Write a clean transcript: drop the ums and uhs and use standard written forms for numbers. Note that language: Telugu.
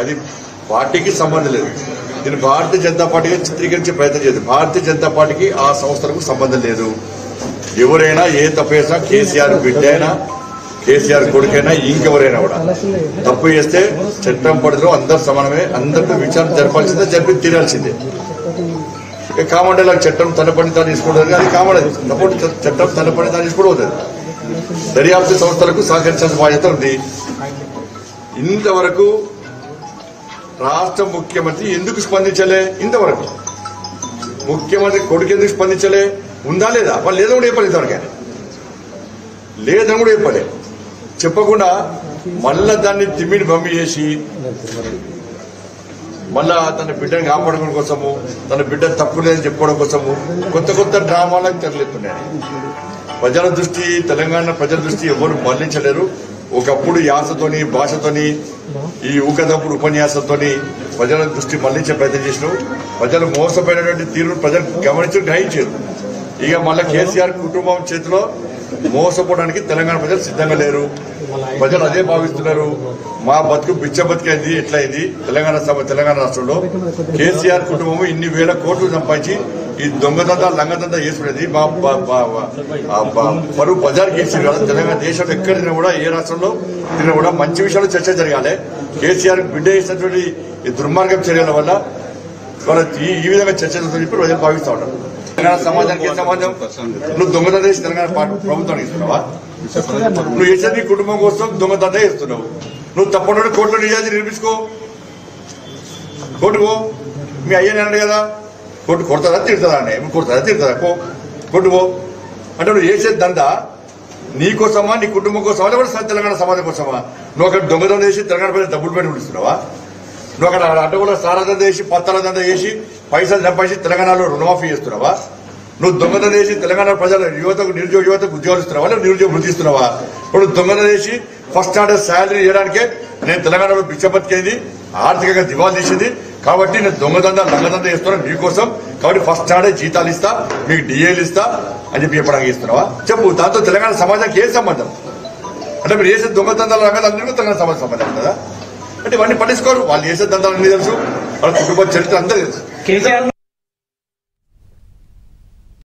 అది పార్టీకి సంబంధం లేదు. దీన్ని భారతీయ జనతా పార్టీగా చిత్రీకరించే ప్రయత్నం చేసింది. భారతీయ జనతా పార్టీకి ఆ సంస్థలకు సంబంధం లేదు. ఎవరైనా ఏ తప్పు చేసినా, కేసీఆర్ బిడ్డ అయినా, కేసీఆర్ కొడుకైనా, ఇంకెవరైనా కూడా తప్పు చేస్తే చట్టం పరిధిలో అందరు సమానమే. అందరితో విచారణ జరపాల్సిందే, జరిపి తీరాల్సిందే. కామండలకు చట్టం తన పని తాను తీసుకుంటుంది, అది కామండదు. సపోర్ట్ చట్టం తన పని తాను తీసుకుంటుంది. దర్యాప్తు సంస్థలకు సహకరించాల్సిన బాధ్యత ఉంది. ఇంతవరకు రాష్ట్ర ముఖ్యమంత్రి ఎందుకు స్పందించలే? ఇంతవరకు ముఖ్యమంత్రి కొడుకు ఎందుకు స్పందించలే? ఉందా లేదా? వాళ్ళు లేదని కూడా చెప్పలేదు. ఇంతవరకు లేదని కూడా చెప్పలేదు. చెప్పకుండా మళ్ళా దాన్ని తిమ్మిడి బమ్మి చేసి మళ్ళా తన బిడ్డను కాపాడుకోవడం కోసము, తన బిడ్డ తప్పు లేదని చెప్పుకోవడం కోసము కొత్త కొత్త డ్రామాలకు తెరలేతున్నాయి. ప్రజల దృష్టి, తెలంగాణ ప్రజల దృష్టి ఎవరు మళ్లించలేరు. ఒకప్పుడు యాసతోని, భాషతోని, ఈ ఊకదప్పుడు ఉపన్యాసంతోని ప్రజల దృష్టి మళ్లించే ప్రయత్నం చేసినారు. ప్రజలు మోసపోయినటువంటి తీరు ప్రజలు గమనించి గ్రహించారు. ఇక మళ్ళీ కేసీఆర్ కుటుంబం చేతిలో మోసపోవడానికి తెలంగాణ ప్రజలు సిద్ధంగా లేరు. ప్రజలు అదే భావిస్తున్నారు. మా బతుకు బిచ్చ బతికైంది. ఎట్లయింది తెలంగాణ రాష్ట్రంలో? కేసీఆర్ కుటుంబం ఇన్ని వేల కోట్లు సంపాదించి ఈ దొంగదంతా లంగదంతా చేసుకునేది మా పరువు బజార్ కేసీఆర్ కదా. తెలంగాణ దేశంలో ఎక్కడైనా కూడా, ఏ రాష్ట్రంలో తిరిగినా కూడా మంచి విషయాలు చర్చ జరగాలి. కేసీఆర్ బిడ్డ చేసినటువంటి ఈ దుర్మార్గం చర్యల వల్ల ఈ విధంగా చర్చ జరుగుతుందని చెప్పి ప్రజలు భావిస్తూ ఉంటారు. తెలంగాణ సమాజానికి ఏ సమాజం? నువ్వు దొంగదంతా చేసి తెలంగాణ ప్రభుత్వానికి ఇస్తున్నావా? నువ్వు చేసేది కుటుంబం కోసం దొంగదంతా చేస్తున్నావు. నువ్వు తప్పకుండా కోర్టులో నిజాన్ని నిర్మించుకో. కోర్టుకో. మీ అయ్యనండి కదా, కోర్టు కొడతారా తిడతారా అండి? కొడతారా తిడతారా? కొట్టుకో. అంటే నువ్వు చేసేది దందా నీ కోసమా, నీ కుటుంబం కోసమా, లేకపోతే తెలంగాణ సమాజం కోసమా? నువ్వు అక్కడ దొంగతనం చేసి తెలంగాణ పైన డబ్బులు పెట్టి పిలుస్తున్నావా? నువ్వు అక్కడ అడ్డగోల సారాదంతా చేసి, పత్తాల దందా చేసి, పైసలు సంపాదించి తెలంగాణలో రుణమాఫీ చేస్తున్నావా? నువ్వు దొంగతనం చేసి తెలంగాణ ప్రజల యువతకు, నిరుద్యోగ యువతకు ఉద్యోగాలు ఇస్తున్నావా, లేదా నిరుద్యోగ వృద్ధి ఇస్తున్నావా? ఇప్పుడు దొంగతనం చేసి ఫస్ట్ ఆర్డర్ శాలరీ చేయడానికే నేను తెలంగాణలో బిచ్చబతికైంది, ఆర్థికంగా దివాళా తీసింది, కాబట్టి నేను దొంగదండ చేస్తున్నాను మీకోసం. కాబట్టి ఫస్ట్ ఆడే జీతాలు ఇస్తా, మీకు డిఏలు ఇస్తా అని చెప్పి చెప్పడానికి ఇస్తున్నావా? చెప్పు. దాంతో తెలంగాణ సమాజానికి ఏ సంబంధం? అంటే మీరు చేసే దొంగదండాలు రంగదండ్రులు తెలంగాణ సమాజం సంబంధం కదా. అంటే ఇవన్నీ పట్టించుకోరు. వాళ్ళు చేసే దండాలు అన్నీ తెలుసు, వాళ్ళ కుటుంబ చరిత్ర అందరూ తెలుసు.